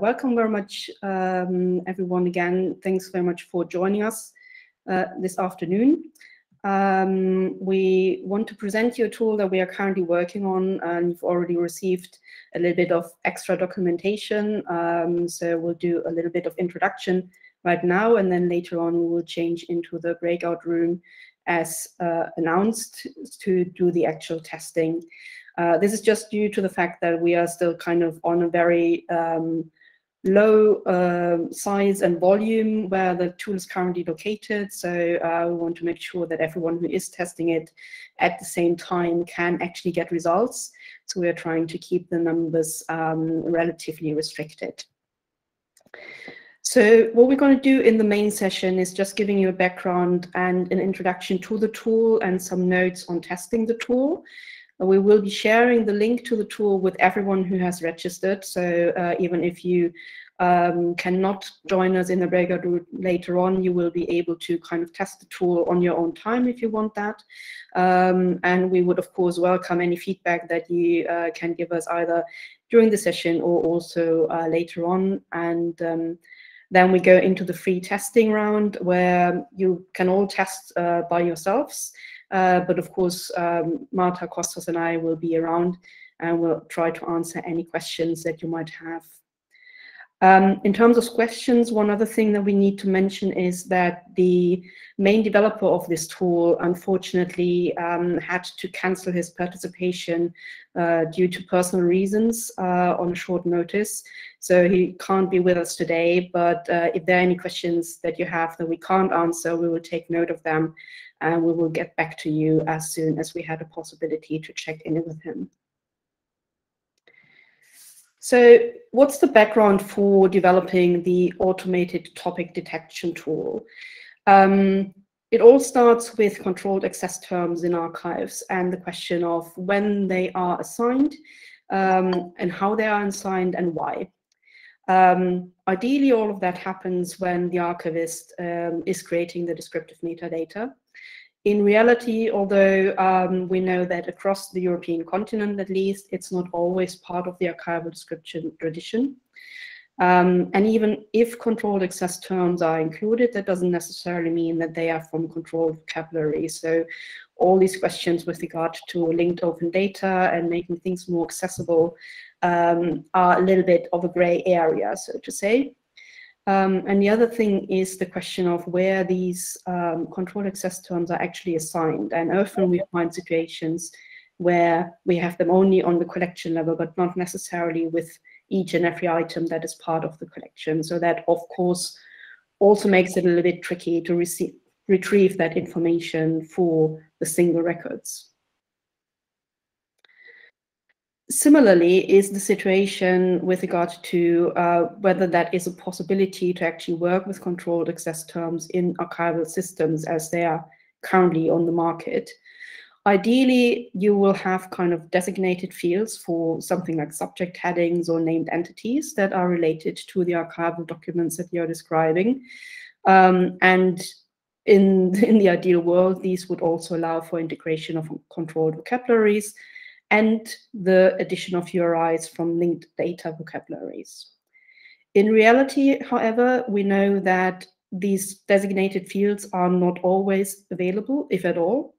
Welcome very much, everyone, again. Thanks very much for joining us this afternoon. We want to present you a tool that we are currently working on, and you've already received a little bit of extra documentation. So we'll do a little bit of introduction right now, and then later on we will change into the breakout room as announced to do the actual testing. This is just due to the fact that we are still kind of on a very low size and volume where the tool is currently located. So we want to make sure that everyone who is testing it at the same time can actually get results. So we are trying to keep the numbers relatively restricted. So what we're going to do in the main session is just giving you a background and an introduction to the tool and some notes on testing the tool. We will be sharing the link to the tool with everyone who has registered. So even if you cannot join us in the breakout room later on, you will be able to kind of test the tool on your own time if you want that. And we would, of course, welcome any feedback that you can give us either during the session or also later on. And then we go into the free testing round where you can all test by yourselves. But of course, Marta, Kostas and I will be around and we'll try to answer any questions that you might have. In terms of questions, one other thing that we need to mention is that the main developer of this tool, unfortunately, had to cancel his participation due to personal reasons on short notice. So he can't be with us today, but if there are any questions that you have that we can't answer, we will take note of them and we will get back to you as soon as we had a possibility to check in with him. So what's the background for developing the automated topic detection tool? It all starts with controlled access terms in archives and the question of when they are assigned and how they are assigned and why. Ideally, all of that happens when the archivist is creating the descriptive metadata. In reality, although we know that across the European continent, at least, it's not always part of the archival description tradition. And even if controlled access terms are included, that doesn't necessarily mean that they are from controlled vocabulary. So all these questions with regard to linked open data and making things more accessible are a little bit of a gray area, so to say. And the other thing is the question of where these controlled access terms are actually assigned. And often we find situations where we have them only on the collection level, but not necessarily with each and every item that is part of the collection. So that, of course, also makes it a little bit tricky to retrieve that information for the single records. Similarly is the situation with regard to whether that is a possibility to actually work with controlled access terms in archival systems as they are currently on the market. Ideally, you will have kind of designated fields for something like subject headings or named entities that are related to the archival documents that you're describing. And in the ideal world, these would also allow for integration of controlled vocabularies and the addition of URIs from linked data vocabularies. In reality, however, we know that these designated fields are not always available, if at all.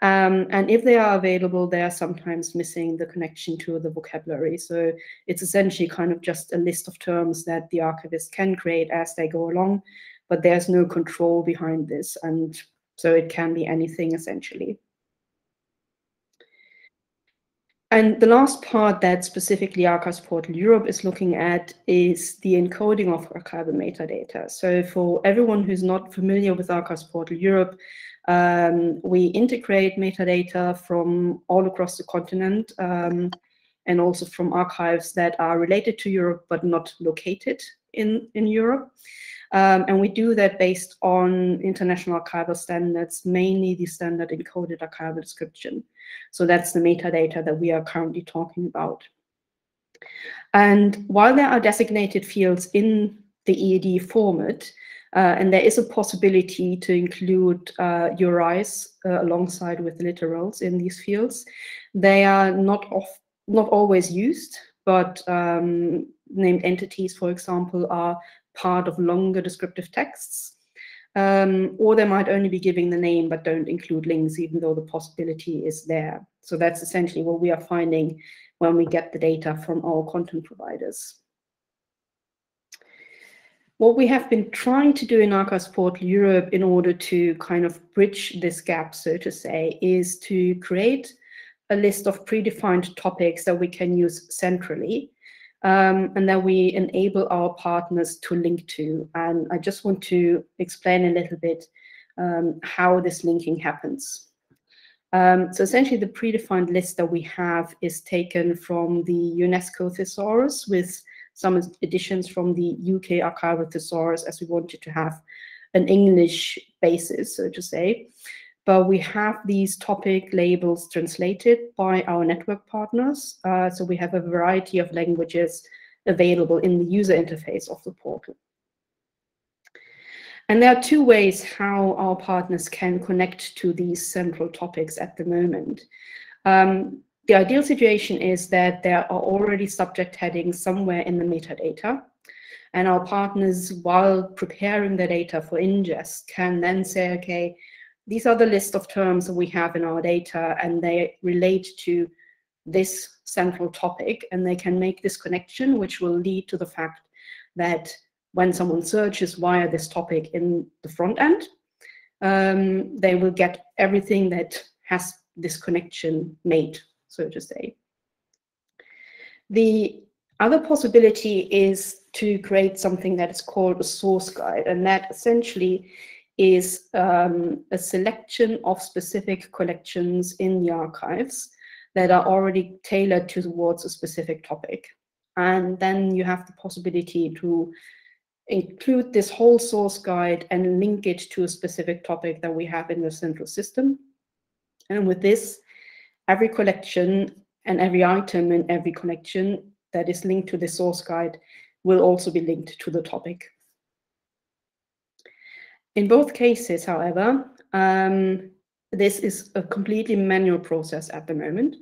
And if they are available, they are sometimes missing the connection to the vocabulary. So it's essentially kind of just a list of terms that the archivist can create as they go along, but there's no control behind this. And so it can be anything essentially. And the last part that specifically Archives Portal Europe is looking at is the encoding of archival metadata. So for everyone who's not familiar with Archives Portal Europe, we integrate metadata from all across the continent and also from archives that are related to Europe but not located in Europe. And we do that based on international archival standards, mainly the standard encoded archival description. So that's the metadata that we are currently talking about. And while there are designated fields in the EAD format, and there is a possibility to include URIs alongside with literals in these fields, they are not always used, but named entities, for example, are part of longer descriptive texts. Or they might only be giving the name but don't include links, even though the possibility is there. So that's essentially what we are finding when we get the data from our content providers. What we have been trying to do in Archives Portal Europe in order to kind of bridge this gap, so to say, is to create a list of predefined topics that we can use centrally. And that we enable our partners to link to. And I just want to explain a little bit how this linking happens. So essentially the predefined list that we have is taken from the UNESCO Thesaurus with some additions from the UK Archival Thesaurus, as we wanted to have an English basis, so to say. But we have these topic labels translated by our network partners. So we have a variety of languages available in the user interface of the portal. And there are two ways how our partners can connect to these central topics at the moment. The ideal situation is that there are already subject headings somewhere in the metadata. And our partners, while preparing the data for ingest, can then say, okay, these are the list of terms that we have in our data, and they relate to this central topic, and they can make this connection, which will lead to the fact that when someone searches via this topic in the front end, they will get everything that has this connection made, so to say. The other possibility is to create something that is called a source guide, and that essentially is a selection of specific collections in the archives that are already tailored towards a specific topic. And then you have the possibility to include this whole source guide and link it to a specific topic that we have in the central system. And with this, every collection and every item in every collection that is linked to the source guide will also be linked to the topic. In both cases, however, this is a completely manual process at the moment.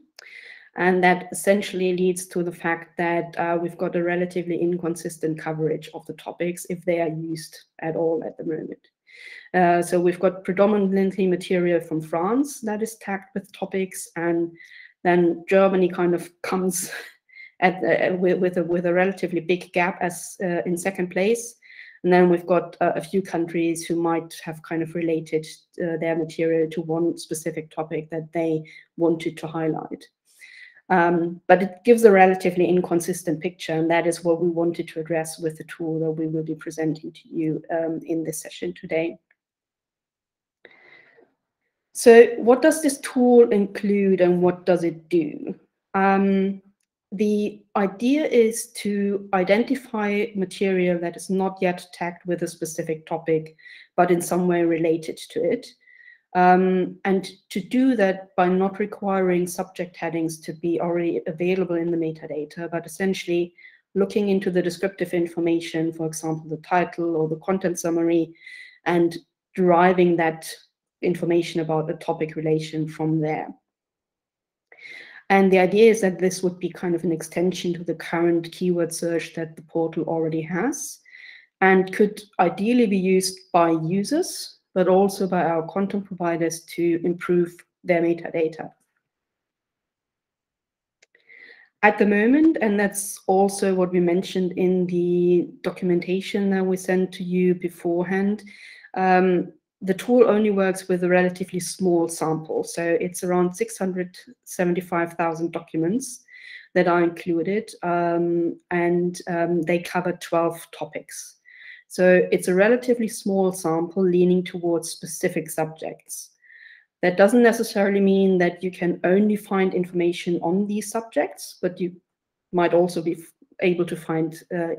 And that essentially leads to the fact that we've got a relatively inconsistent coverage of the topics if they are used at all at the moment. So we've got predominantly material from France that is tagged with topics, and then Germany kind of comes at, with a relatively big gap as in second place. And then we've got a few countries who might have kind of related their material to one specific topic that they wanted to highlight. But it gives a relatively inconsistent picture, and that is what we wanted to address with the tool that we will be presenting to you in this session today. So what does this tool include and what does it do? The idea is to identify material that is not yet tagged with a specific topic, but in some way related to it. And to do that by not requiring subject headings to be already available in the metadata, but essentially looking into the descriptive information, for example, the title or the content summary, and deriving that information about the topic relation from there. And the idea is that this would be kind of an extension to the current keyword search that the portal already has, and could ideally be used by users, but also by our content providers to improve their metadata. At the moment, and that's also what we mentioned in the documentation that we sent to you beforehand, the tool only works with a relatively small sample. So it's around 675,000 documents that are included, and they cover 12 topics. So it's a relatively small sample leaning towards specific subjects. That doesn't necessarily mean that you can only find information on these subjects, but you might also be able to find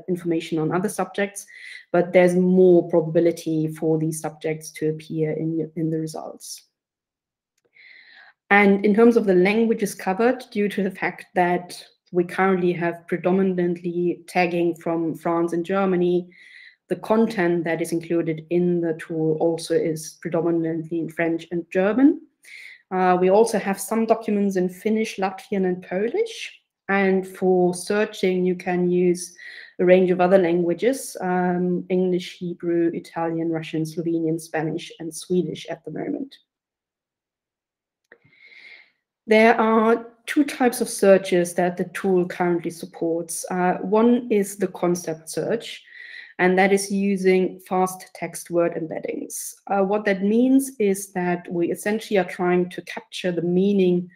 information on other subjects, but there's more probability for these subjects to appear in the results. And in terms of the languages covered, due to the fact that we currently have predominantly tagging from France and Germany, the content that is included in the tool also is predominantly in French and German. We also have some documents in Finnish, Latvian, and Polish. And for searching, you can use a range of other languages, English, Hebrew, Italian, Russian, Slovenian, Spanish, and Swedish at the moment. There are two types of searches that the tool currently supports. One is the concept search, and that is using fast text word embeddings. What that means is that we essentially are trying to capture the meaning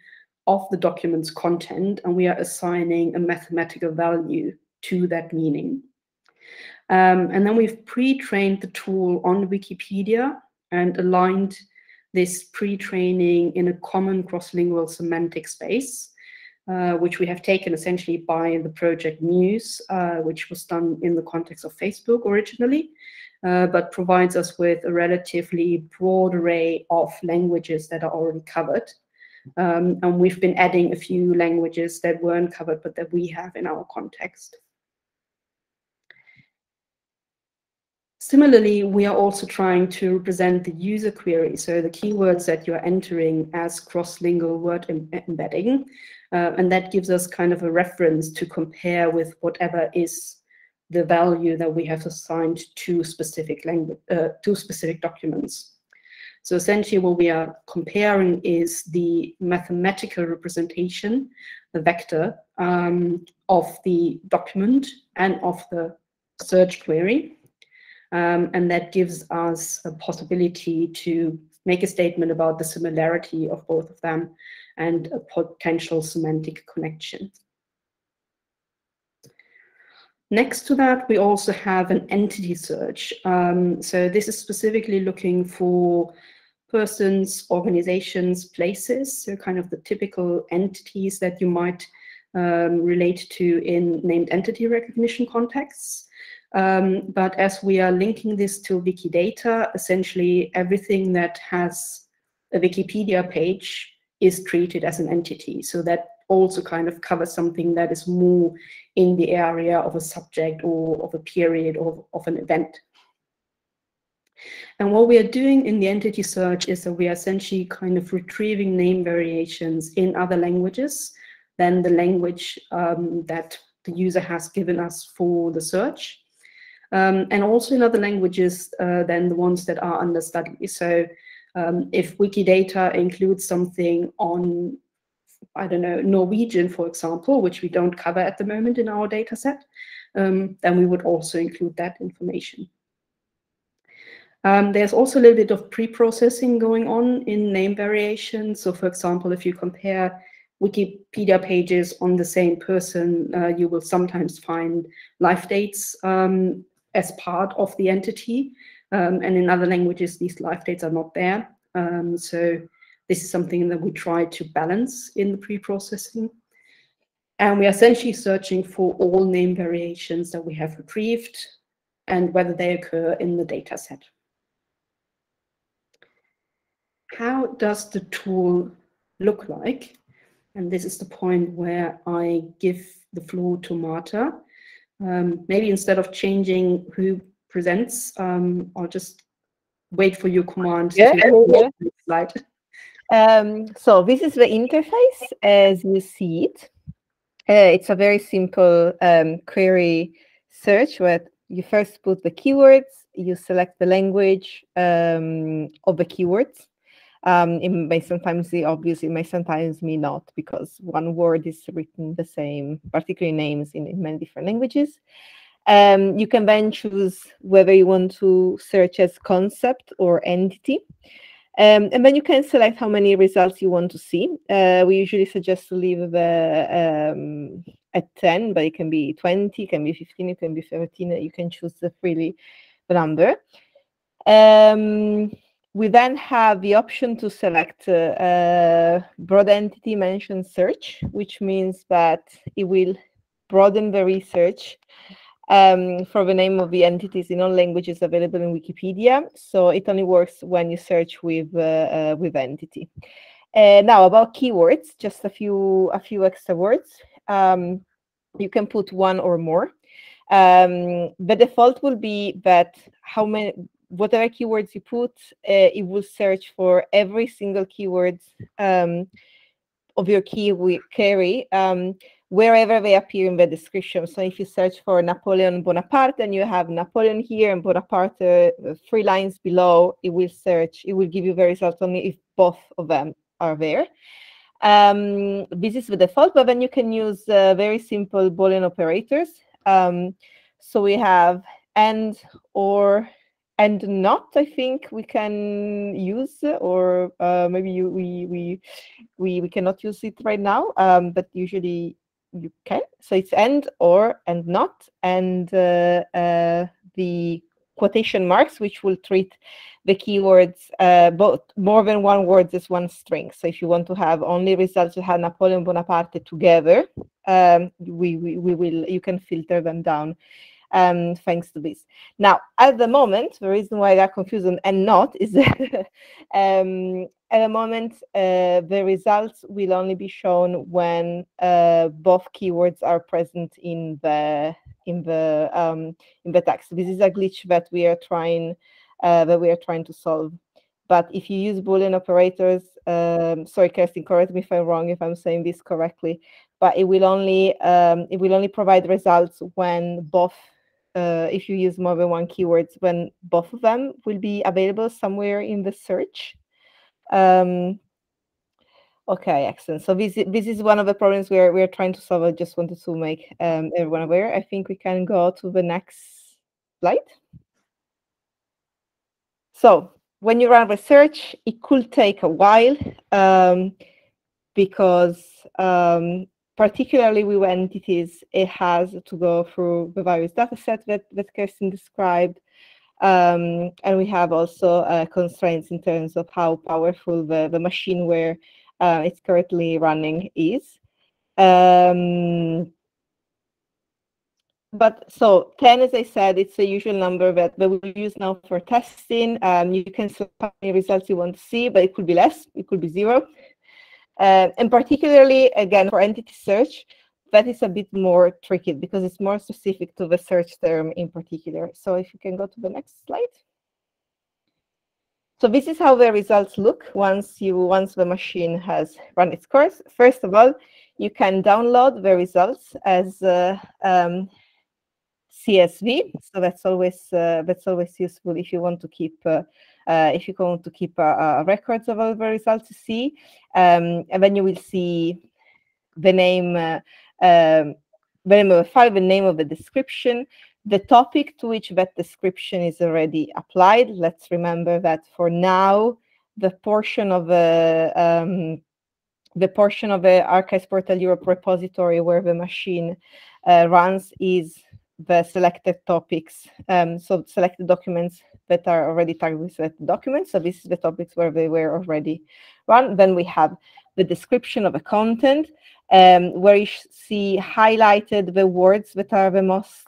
of the document's content, and we are assigning a mathematical value to that meaning. And then we've pre-trained the tool on Wikipedia and aligned this pre-training in a common cross-lingual semantic space, which we have taken essentially by the project Muse, which was done in the context of Facebook originally, but provides us with a relatively broad array of languages that are already covered. And we've been adding a few languages that weren't covered, but that we have in our context. Similarly, we are also trying to represent the user query, so the keywords that you're entering, as cross-lingual word embedding, and that gives us kind of a reference to compare with whatever is the value that we have assigned to specific language, to specific documents. So essentially what we are comparing is the mathematical representation, the vector of the document and of the search query. And that gives us a possibility to make a statement about the similarity of both of them and a potential semantic connection. Next to that, we also have an entity search. So this is specifically looking for persons, organizations, places, so kind of the typical entities that you might relate to in named entity recognition contexts. But as we are linking this to Wikidata, essentially everything that has a Wikipedia page is treated as an entity. So that also kind of covers something that is more in the area of a subject or of a period or of an event. And what we are doing in the entity search is that we are essentially kind of retrieving name variations in other languages than the language that the user has given us for the search, and also in other languages than the ones that are under study. So if Wikidata includes something on, I don't know, Norwegian, for example, which we don't cover at the moment in our data set, then we would also include that information. There's also a little bit of pre-processing going on in name variations. So for example, if you compare Wikipedia pages on the same person, you will sometimes find life dates as part of the entity. And in other languages, these life dates are not there. So this is something that we try to balance in the pre-processing. And we are essentially searching for all name variations that we have retrieved and whether they occur in the data set. How does the tool look like? And this is the point where I give the floor to Marta. Maybe instead of changing who presents, I'll just wait for your command to the slide. So this is the interface as you see it. It's a very simple query search where you first put the keywords, you select the language of the keywords. It may sometimes be obvious, it may sometimes be not, because one word is written the same, particularly names in many different languages. You can then choose whether you want to search as concept or entity. And then you can select how many results you want to see. We usually suggest to leave the, at 10, but it can be 20, it can be 15, it can be 13. You can choose freely the number. We then have the option to select broad entity mention search, which means that it will broaden the research for the name of the entities in all languages available in Wikipedia. So it only works when you search with entity. Now about keywords, just a few extra words. You can put one or more. The default will be that whatever keywords you put, it will search for every single keyword of your query. wherever they appear in the description. So if you search for Napoleon Bonaparte, then you have Napoleon here and Bonaparte 3 lines below. It will search, it will give you the result only if both of them are there. This is the default, but then you can use very simple Boolean operators. So we have and, or, and not, I think we can use, or maybe you, we cannot use it right now, but usually you can. So it's and, or, and not, and the quotation marks, which will treat the keywords, both more than one word as one string. So if you want to have only results that have Napoleon Bonaparte together, we will, you can filter them down. Thanks to this. Now, at the moment, the reason why I got confused on and not is at the moment the results will only be shown when both keywords are present in the text. This is a glitch that we are trying to solve. But if you use Boolean operators, sorry, Kirsten, correct me if I'm wrong, if I'm saying this correctly. But it will only provide results when both. If you use more than one keywords, when both of them will be available somewhere in the search. Okay, excellent. So this is one of the problems we are trying to solve. I just wanted to make everyone aware. I think we can go to the next slide. So when you run research, it could take a while because particularly with entities, it has to go through the various data sets that Kirsten described. And we have also constraints in terms of how powerful the machine where it's currently running is. But so 10, as I said, it's the usual number that we will use now for testing. You can select how many results you want to see, but it could be less, it could be 0. And particularly, again, for entity search, that is a bit more tricky because it's more specific to the search term in particular. So if you can go to the next slide. So this is how the results look once the machine has run its course. First of all, you can download the results as CSV. So that's always useful if you want to keep records of all the results you see, and then you will see the name of the file, the name of the description, the topic to which that description is already applied. Let's remember that for now, the portion of the Archives Portal Europe repository where the machine runs is the selected topics, so selected documents that are already tagged with selected documents. So this is the topics where they were already run. Then we have the description of the content, where you see highlighted the words that are the most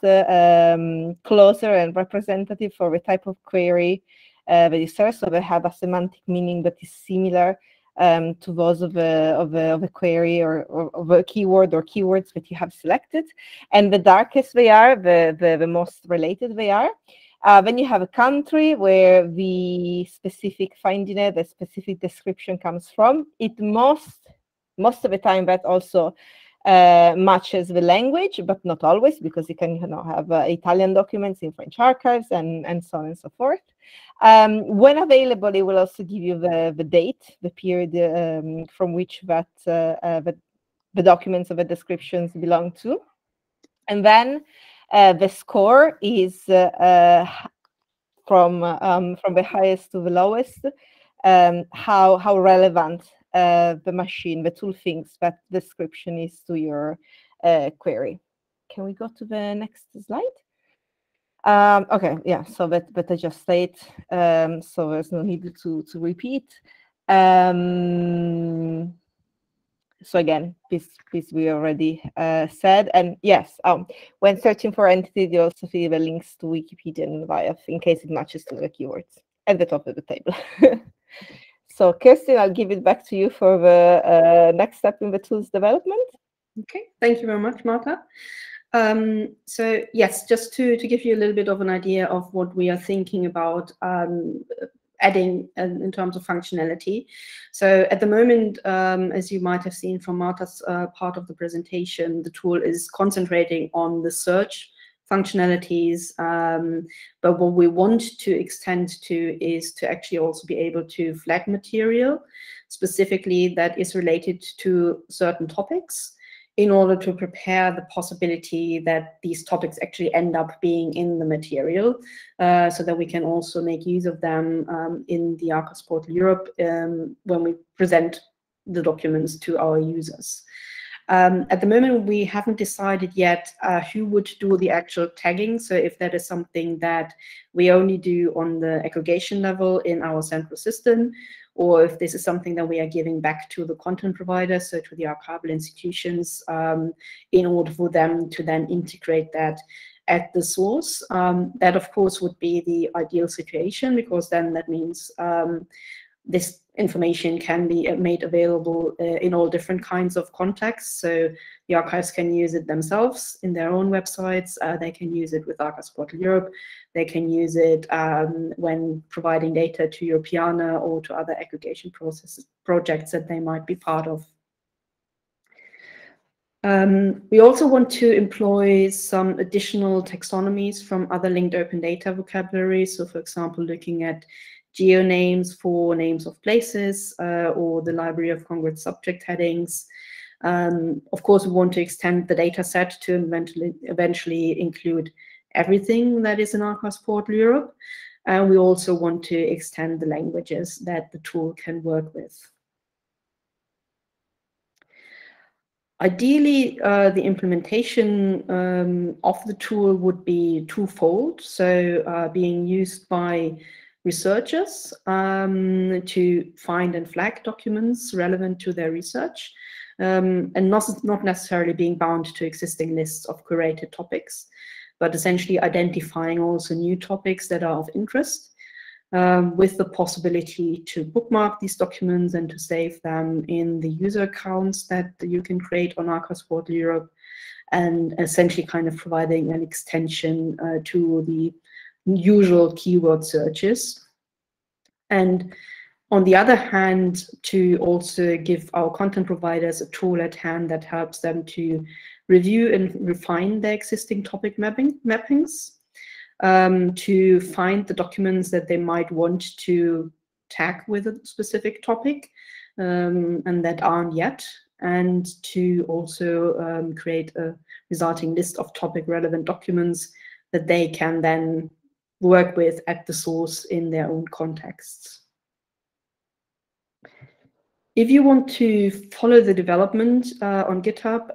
closer and representative for the type of query that you search. So they have a semantic meaning that is similar to those of a query or of a keyword or keywords that you have selected, and the darkest they are, the most related they are. Then you have a country where the specific finding, the specific description comes from. It most of the time that also matches the language, but not always, because you can have Italian documents in French archives and so on and so forth. When available, it will also give you the date, the period from which that the documents or the descriptions belong to. And then the score is from the highest to the lowest, how relevant the machine, the tool thinks that description is to your query. Can we go to the next slide? Okay, yeah, so that I just said, so there's no need to repeat. So again, this we already said. And yes, when searching for entities, you also see the links to Wikipedia and VIAF in case it matches to the keywords at the top of the table. So Kirsten, I'll give it back to you for the next step in the tools development. Okay, thank you very much, Marta. So yes, just to give you a little bit of an idea of what we are thinking about adding in terms of functionality. So at the moment, as you might have seen from Marta's part of the presentation, the tool is concentrating on the search functionalities, but what we want to extend to is to actually also be able to flag material specifically that is related to certain topics, in order to prepare the possibility that these topics actually end up being in the material, so that we can also make use of them in the Archives Portal Europe when we present the documents to our users. At the moment, we haven't decided yet who would do the actual tagging. So if that is something that we only do on the aggregation level in our central system, or if this is something that we are giving back to the content provider, so to the archival institutions, in order for them to then integrate that at the source. That, of course, would be the ideal situation, because then that means this information can be made available in all different kinds of contexts. So the archives can use it themselves in their own websites. They can use it with Archives Portal Europe. They can use it when providing data to Europeana or to other aggregation projects that they might be part of. We also want to employ some additional taxonomies from other linked open data vocabulary. So, for example, looking at Geonames for names of places, or the Library of Congress subject headings. Of course, we want to extend the data set to eventually include everything that is in Archives Portal Europe. And we also want to extend the languages that the tool can work with. Ideally, the implementation of the tool would be twofold. So being used by researchers to find and flag documents relevant to their research, and not necessarily being bound to existing lists of curated topics, but essentially identifying also new topics that are of interest, with the possibility to bookmark these documents and to save them in the user accounts that you can create on Archives Portal Europe, and essentially kind of providing an extension to the usual keyword searches. And on the other hand, to also give our content providers a tool at hand that helps them to review and refine their existing topic mappings, to find the documents that they might want to tag with a specific topic and that aren't yet, and to also create a resulting list of topic relevant documents that they can then work with at the source in their own contexts. If you want to follow the development on GitHub,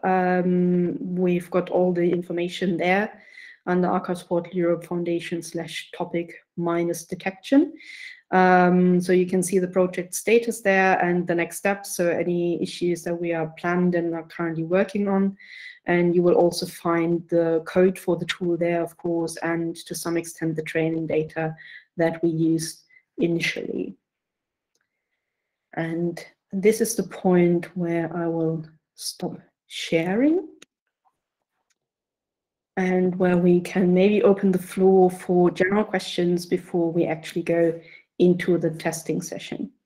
we've got all the information there under Archives Portal Europe Foundation/topic-detection. So you can see the project status there and the next steps, so any issues that we are planned and are currently working on. And you will also find the code for the tool there, of course, and to some extent the training data that we used initially. And this is the point where I will stop sharing, and where we can maybe open the floor for general questions before we actually go into the testing session.